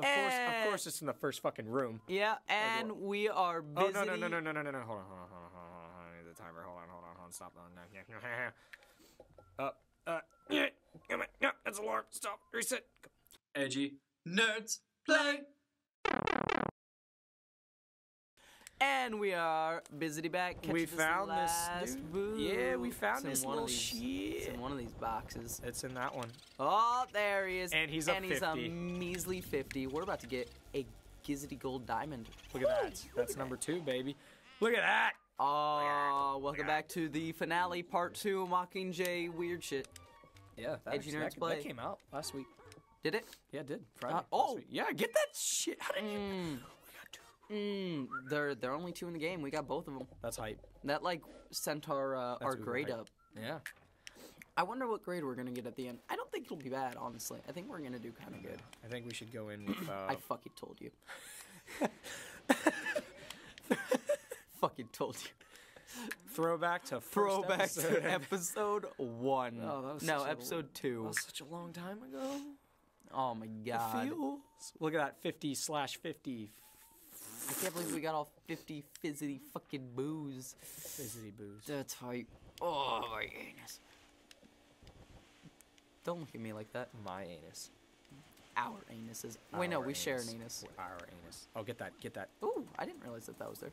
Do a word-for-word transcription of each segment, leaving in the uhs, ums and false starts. Of course, of course, it's in the first fucking room. Yeah, and we are busy. Oh, no, no, no, no, no, no, no, hold on, hold on, hold on, hold on, hold on, I need the timer, hold on, hold on, hold on, stop, no, uh, yeah, come on, no, that's alarm, stop, reset. Edgy Nerds Play. And we are busy back. Catch we this found this. Dude. Yeah, we found this little these, shit. It's in one of these boxes. It's in that one. Oh, there he is. And he's a and fifty. And he's a measly fifty. We're about to get a gizzity gold diamond. Look at that. Ooh, That's number that. two, baby. Look at that. Oh, uh, welcome back to the finale, part two, Mockingjay weird shit. Yeah, that, Edgy Nerds Play. That came out last week. Did it? Yeah, it did. Friday. Uh, oh, week. yeah. Get that shit. How did you? Mm. Mm, they're they're only two in the game. We got both of them. That's hype. That like sent our uh, our grade hype. up. Yeah. I wonder what grade we're gonna get at the end. I don't think it'll be bad, honestly. I think we're gonna do kind of good. I think we should go in with. Uh... I fucking told you. fucking told you. Throwback to first throwback episode. to episode one. Oh, that was no, episode a, two. That was such a long time ago. Oh my god. It feels... Look at that fifty slash fifty. I can't believe we got all fifty fizzity fucking booze. Fizzity booze. That's hype. Oh, my anus. Don't look at me like that. My anus. Our anuses. Our Wait, no, we anus. share an anus. Our anus. Oh, get that, get that. Ooh, I didn't realize that that was there.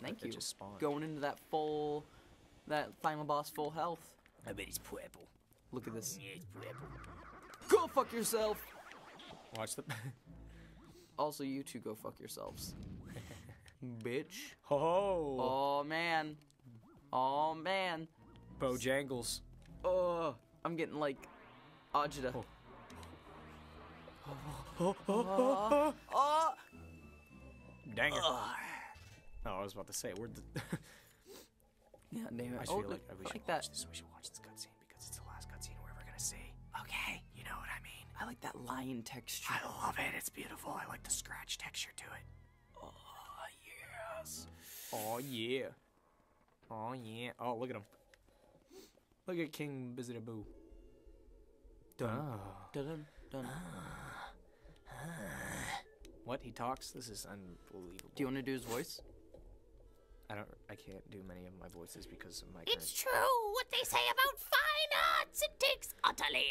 Thank you. Just spawned. Going into that full, that final boss full health. I bet he's purple. Look at this. Yeah, it's purple. Go fuck yourself. Watch the... Also, you two go fuck yourselves. Bitch. Oh. Oh, man. Oh, man. Bojangles. Oh, I'm getting, like, agita. Oh. Oh, oh, oh, oh, oh. Dang it. Oh, I was about to say, where'd the... yeah, damn it. I feel oh, like, we, like should that. This. we should watch this cutscene because it's the last cutscene we're ever going to see. Okay. You know what I mean? I like that lion texture. I love it. It's beautiful. I like the scratch texture to it. Oh, yes. Oh, yeah. Oh, yeah. Oh, look at him. Look at King Busy Boo. Dun. Oh. Dun. Dun. What? He talks? This is unbelievable. Do you want to do his voice? I don't. I can't do many of my voices because of my. It's current... true what they say about fine arts. It takes utterly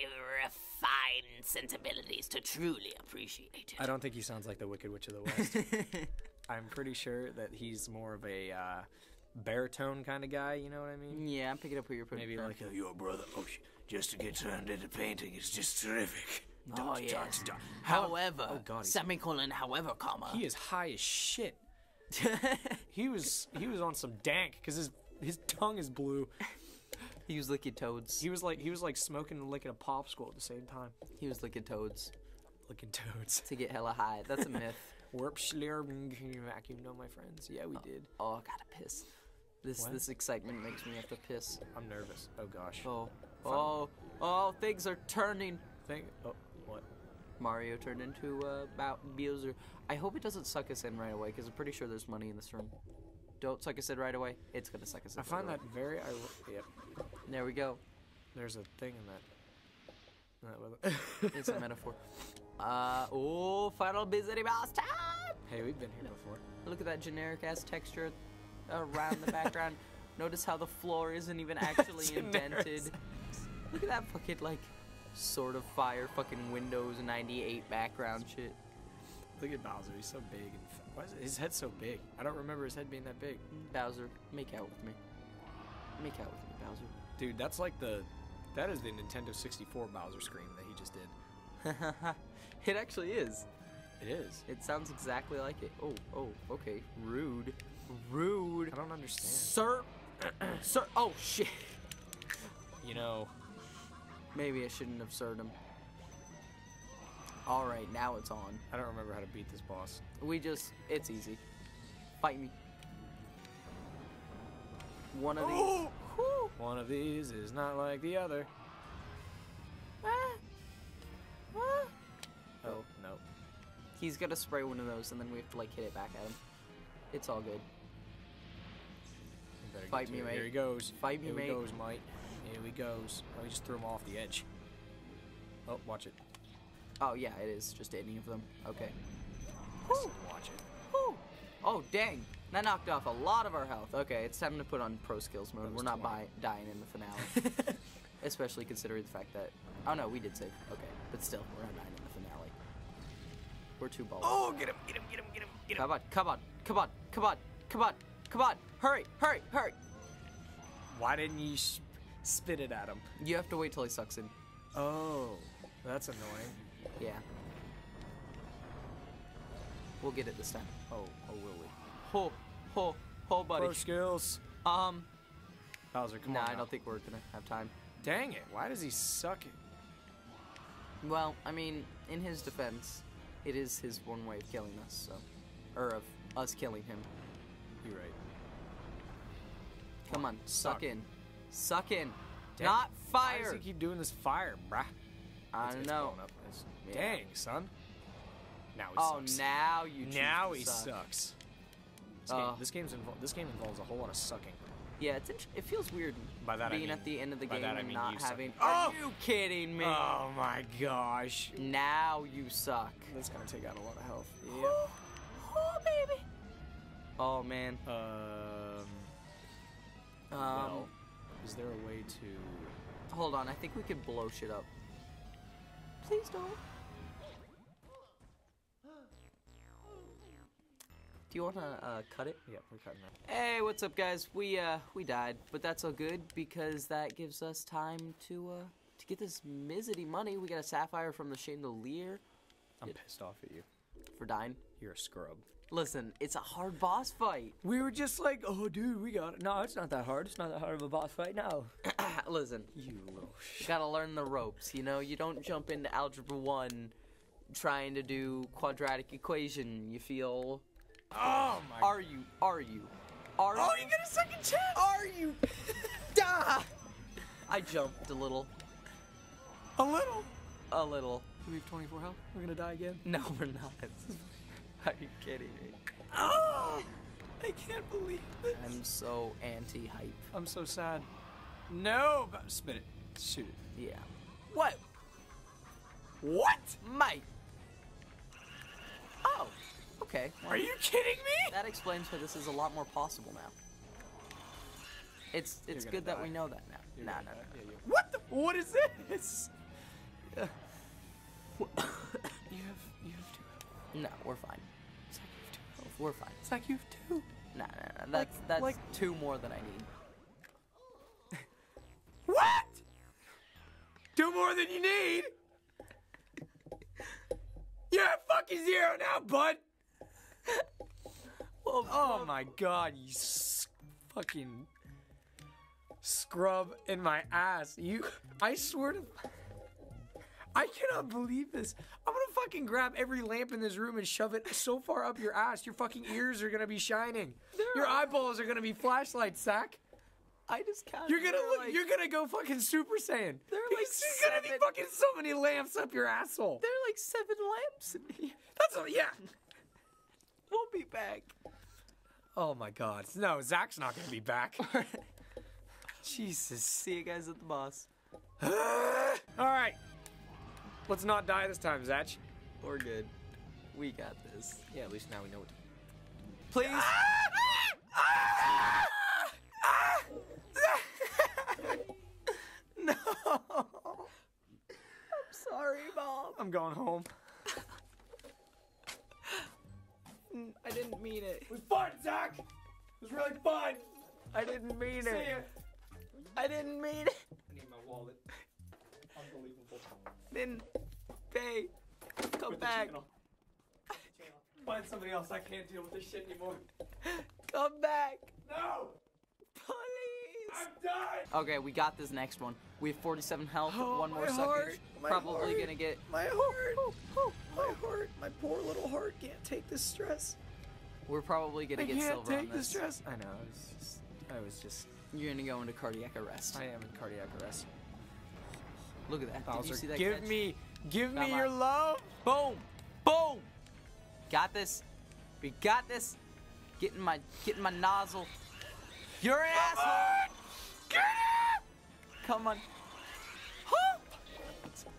refined sensibilities to truly appreciate it. I don't think he sounds like the Wicked Witch of the West. I'm pretty sure that he's more of a uh, baritone kind of guy. You know what I mean? Yeah, I'm picking up what you're putting. Maybe like a, your brother. Oh, just to get turned into painting is just terrific. Oh dot, yeah. Dot, dot. However, oh, God, semicolon. However, comma. He is high as shit. he was he was on some dank because his his tongue is blue. He was licking toads. He was like he was like smoking and licking a popsicle at the same time. He was licking toads, licking toads to get hella high. That's a myth. Warp slurp. Can you vacuum, no, my friends? Yeah, we oh, did. Oh, I gotta piss. This what? this excitement makes me have to piss. I'm nervous. Oh gosh. Oh oh oh, things are turning. Thing. Oh what? Mario turned into uh, about Bowser. I hope it doesn't suck us in right away, because I'm pretty sure there's money in this room. Don't suck us in right away. It's gonna suck us in. I find that very. Yep. There we go. There's a thing in that. It's a metaphor. Uh oh, final busy boss time. Hey, we've been here before. Look at that generic ass texture around the background. Notice how the floor isn't even actually indented. Look at that fucking like. Sort of fire fucking Windows ninety-eight background shit. Look at Bowser, he's so big. And why is his head so big? I don't remember his head being that big. Bowser, make out with me. Make out with me, Bowser. Dude, that's like the... That is the Nintendo sixty-four Bowser scream that he just did. It actually is. It is. It sounds exactly like it. Oh, oh, okay. Rude. Rude. I don't understand. Sir. Sir. Oh, shit. You know... Maybe I shouldn't have served him. Alright, now it's on. I don't remember how to beat this boss. We just, it's easy. Fight me. One of oh! these. One of these is not like the other. Ah. Ah. Oh, no. He's gonna spray one of those and then we have to like hit it back at him. It's all good. Fight me, mate. Here he goes. Fight me, mate. Here he goes, mate. Here he goes. Oh, he just threw him off the edge. Oh, watch it. Oh, yeah, it is just any of them. Okay. Woo. Watch it. Woo. Oh, dang. That knocked off a lot of our health. Okay, it's time to put on pro skills mode. We're not by dying in the finale. Especially considering the fact that... Oh, no, we did save. Okay, but still, we're not dying in the finale. We're too bold. Oh, get him, get him, get him, get him, get him. Come on, come on, come on, come on, come on, come on. Hurry, hurry, hurry. Why didn't you sh spit it at him? You have to wait till he sucks in. Oh, that's annoying. Yeah. We'll get it this time. Oh, oh, will we? Ho, ho, ho, buddy. Pro skills. Um. Bowser, come nah, on. Nah, I don't think we're gonna have time. Dang it! Why does he suck it? Well, I mean, in his defense, it is his one way of killing us, so, or of us killing him. You're right. Come on, suck, suck in, suck in. Dang. Not fire. Why does he keep doing this fire, bruh? I don't know. Up. Yeah. Dang, son. Now he oh, sucks. Oh, now you. Now he suck. sucks. This, uh, game, this game's involved. This game involves a whole lot of sucking. Yeah, it's it feels weird by that being I mean, at the end of the game and I mean not having. Suck. Are oh! you kidding me? Oh my gosh! Now you suck. That's gonna take out a lot of health. Yeah. Oh, baby. Oh man. Um. Um. Well, is there a way to? Hold on, I think we could blow shit up. Please don't. Do you want to uh, cut it? Yeah, we're cutting it. Hey, what's up, guys? We uh, we died, but that's all good because that gives us time to uh, to get this mizzity money. We got a sapphire from the chandelier. I'm it, pissed off at you for dying. You're a scrub. Listen, it's a hard boss fight. We were just like, oh, dude, we got it. No, it's not that hard. It's not that hard of a boss fight. No. Listen, you little shit. Gotta learn the ropes, you know? You don't jump into Algebra one trying to do quadratic equation, you feel? Oh my... Are you, are you, are oh, you... Oh, you got a second chance! Are you... Duh! I jumped a little. A little? A little. Do we have twenty-four health? We're gonna die again? No, we're not. Are you kidding me? Oh! I can't believe this. I'm so anti-hype. I'm so sad. No, but spit it. Shoot it. Yeah. What? What? Mate. Oh, okay. Are you kidding me? That explains why this is a lot more possible now. It's it's good die. that we know that now. You're nah, no, no, no. Yeah, yeah. What the? What is this? Yeah. What? you have you have two health. No, we're fine. It's like you have two health. We're fine. It's like you have two. Nah, nah, nah. That's like, that's like two more than I need. What? Two more than you need? You're at fucking zero now, bud! Well, oh my god, you s fucking scrub in my ass. You, I swear to... I cannot believe this. I'm gonna fucking grab every lamp in this room and shove it so far up your ass, your fucking ears are gonna be shining. They're your eyeballs are gonna be flashlights, Zach. I just can't. You're gonna look. Like, you're gonna go fucking Super Saiyan. There are like There's gonna be fucking so many lamps up your asshole. There are like seven lamps in here. That's all. Yeah. We'll be back. Oh my God. No, Zach's not gonna be back. Jesus. See you guys at the boss. All right. Let's not die this time, Zach. We're good. We got this. Yeah. At least now we know what to do. Please. Ah! Ah! Ah! No! I'm sorry, Mom. I'm going home. I didn't mean it. It was fun, Zach! It was really fun! I didn't mean See it. You. I didn't mean it. I need my wallet. Unbelievable. Then, Bay, come with back. Find somebody else. I can't deal with this shit anymore. Come back. No! Please! I'm done! Okay, we got this next one. We have forty-seven health, oh, one more suckage. Probably heart. gonna get... My heart! Oh, oh, oh, my oh. heart! My poor little heart can't take this stress. We're probably gonna I get silver on this. I can't take the stress! I know, I was just... I was just... You're gonna go into cardiac arrest. I am in cardiac arrest. Look at that. Bowser, did you see that give catch? me... Give Come me on. your love! Boom! Boom! Got this. We got this. Getting my... Getting my nozzle. You're an Come asshole! On. Get up! Come on. Huh?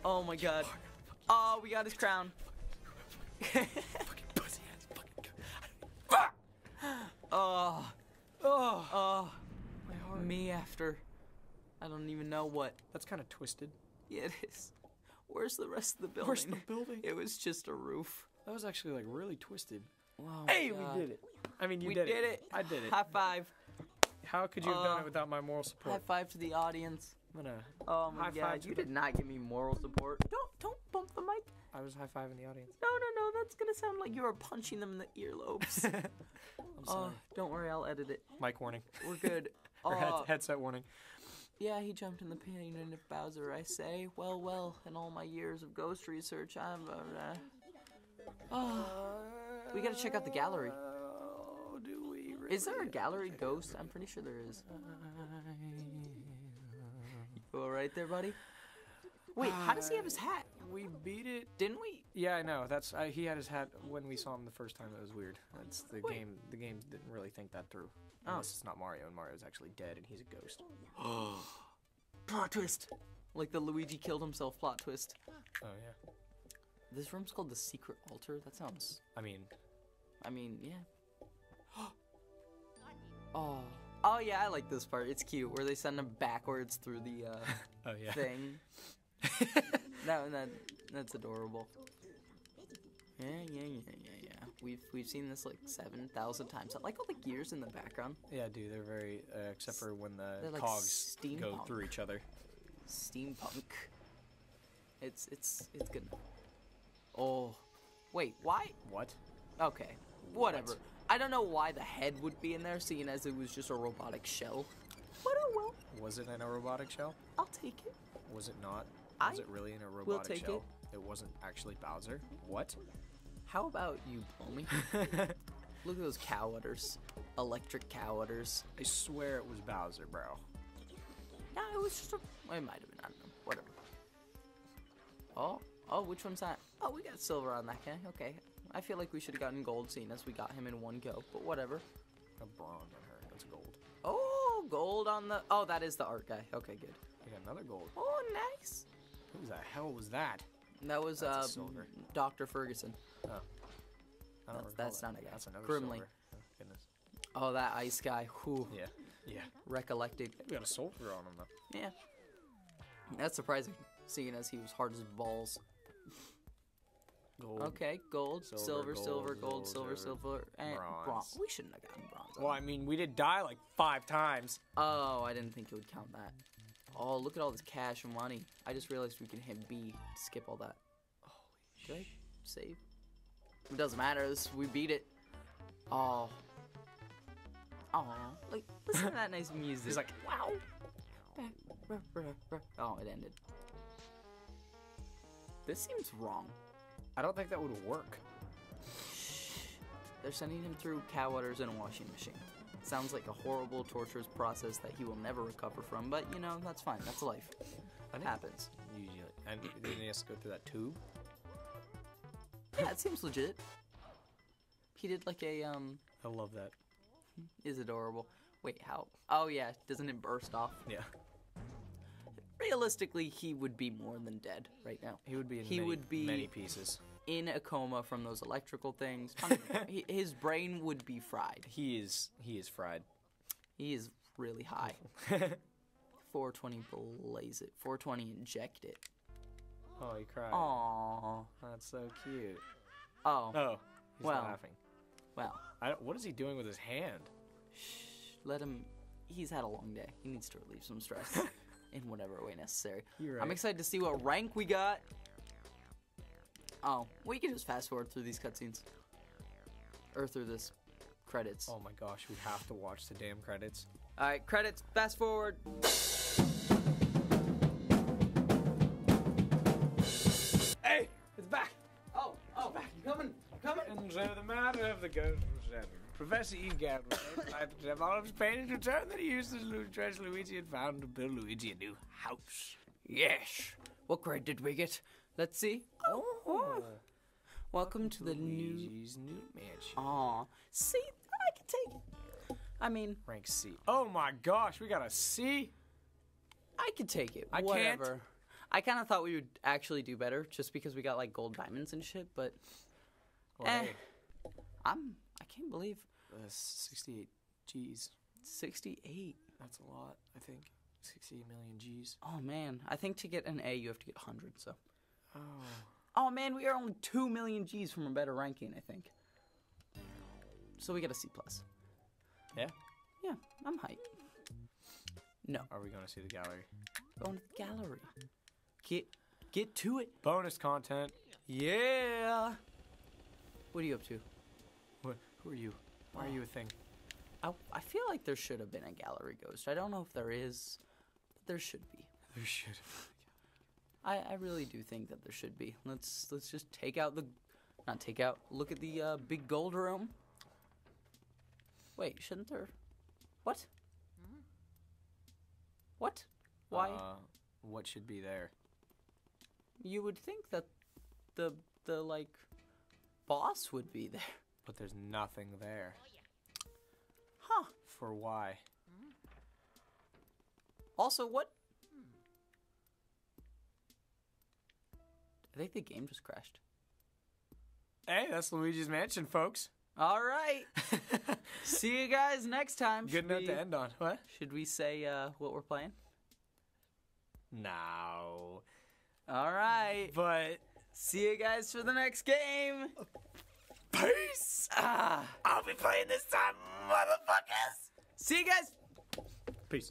Oh my god. Oh, we got his crown. Fucking pussy ass. Fucking. Oh. Oh. Oh. My heart. Me after. I don't even know what. That's kind of twisted. Yeah, it is. Where's the rest of the building? Where's the building? It was just a roof. That was actually like really twisted. Wow. Hey, God. We did it. I mean, you we did, did it. it. I did it. High five. How could you have uh, done it without my moral support? High five to the audience. I'm gonna. Oh my God! You did not give me moral support. Don't don't bump the mic. I was high fiving the audience. No no no! That's gonna sound like you were punching them in the earlobes. I'm sorry. Uh, don't worry, I'll edit it. Mic warning. We're good. Or uh, head headset warning. Yeah, he jumped in the pain of Bowser. I say, well, well, in all my years of ghost research, I'm. Uh, oh, we gotta check out the gallery. Oh, do we? Really is there a gallery ghost? I'm pretty sure there is. You all right there, buddy? Wait, how does he have his hat? We beat it, didn't we? Yeah, I know. That's uh, he had his hat when we saw him the first time. It was weird. That's the Wait. game. The game didn't really think that through. Oh, unless it's not Mario, and Mario's actually dead, and he's a ghost. Plot twist. Like the Luigi killed himself plot twist. Oh yeah. This room's called the Secret Altar. That sounds. I mean. I mean, yeah. Oh. Oh yeah, I like this part. It's cute where they send him backwards through the uh, oh, yeah. thing. that, that that's adorable. Yeah, yeah, yeah, yeah, yeah. We've we've seen this like seven thousand times. I like all the gears in the background. Yeah, dude, they're very uh, except for when the like cogs steampunk. go through each other. Steampunk. It's it's it's good. Oh, wait, why? What? Okay, whatever. What? I don't know why the head would be in there, seeing as it was just a robotic shell. But oh well. Was it in a robotic shell? I'll take it. Was it not? Was I it really in a robotic will take shell? It. It wasn't actually Bowser. What? How about you blow me? Look at those cow udders. Electric cow udders. I swear it was Bowser, bro. No, it was just a... Well, it might have been. I don't know. Whatever. Oh. Oh, which one's that? Oh, we got silver on that guy. Okay. I feel like we should have gotten gold seeing as we got him in one go, but whatever. A bronze on her. That's gold. Oh, gold on the... Oh, that is the art guy. Okay, good. We got another gold. Oh, nice. Who the hell was that? That was uh, Doctor Ferguson. Oh. I don't that's that's that. not a guy. That's another Grimly. Silver. Oh, goodness. Oh, that ice guy. Whew. Yeah. Yeah. Recollected. We got a soldier on him, though. Yeah. That's surprising, seeing as he was hard as balls. Gold. Okay, gold, silver, silver, gold, silver, gold, gold silver, silver, silver, and bronze. bronze. We shouldn't have gotten bronze. Well, I mean, we did die like five times. Oh, I didn't think it would count that. Oh, look at all this cash and money. I just realized we can hit B to skip all that. Holy shit. Did I save? It doesn't matter. This, we beat it. Oh. Oh, like, listen to that nice music. It's like, wow. Oh, it ended. This seems wrong. I don't think that would work. They're sending him through cow udders and a washing machine. Sounds like a horrible, torturous process that he will never recover from, but, you know, that's fine. That's life. It happens. Usually. And then he has to go through that tube? Yeah, it seems legit. He did, like, a, um... I love that. It's adorable. Wait, how? Oh, yeah. Doesn't it burst off? Yeah. Realistically, he would be more than dead right now. He would be in he many, would be many pieces. In a coma from those electrical things. His brain would be fried. He is he is fried. He is really high. four twenty blaze it. four twenty inject it. Oh, he cried. Aww. That's so cute. Oh. Oh. He's well, laughing. Well. I don't, what is he doing with his hand? Shh. Let him. He's had a long day. He needs to relieve some stress. In whatever way necessary. Right. I'm excited to see what rank we got. Oh, we can just fast forward through these cutscenes. Or through this credits. Oh my gosh, we have to watch the damn credits. Alright, credits, fast forward. Hey, it's back. Oh, oh, back, I'm coming, I'm coming. And so the matter of the ghost was settled. Professor E. Gatlin, after develops paintings returned that he used to treasure Luigi and found to build Luigi a new house. Yes. What grade did we get? Let's see. Oh. oh. Welcome, Welcome to, to the Luigi's new... new mansion. Aw. See? I can take it. I mean... Rank C. Oh my gosh, we got a C? I can take it. I Whatever. Can't. I kind of thought we would actually do better just because we got like gold diamonds and shit, but well, eh, hey. I'm I can't believe uh, sixty-eight G's. sixty-eight. That's a lot, I think. sixty-eight million G's. Oh man, I think to get an A you have to get one hundred, so. Oh. Oh man, we are only two million G's from a better ranking, I think. So we get a C plus. Yeah? Yeah, I'm hyped. No. Are we going to see the gallery? Going to the gallery. Get get to it. Bonus content. Yeah. What are you up to? What? Who are you? Why oh. are you a thing? I, I feel like there should have been a gallery ghost. I don't know if there is, but there should be. There should have been. I, I really do think that there should be. Let's let's just take out the... Not take out. Look at the uh, big gold room. Wait, shouldn't there... What? Mm-hmm. What? Why? Uh, what should be there? You would think that the, the like, boss would be there. But there's nothing there. Oh, yeah. Huh. For why? Also, what? I think the game just crashed. Hey, that's Luigi's Mansion, folks. All right. See you guys next time. Good note to end on. What? Should we say uh, what we're playing? No. All right. But see you guys for the next game. Peace! Ah, I'll be playing this time, motherfuckers! See you guys! Peace.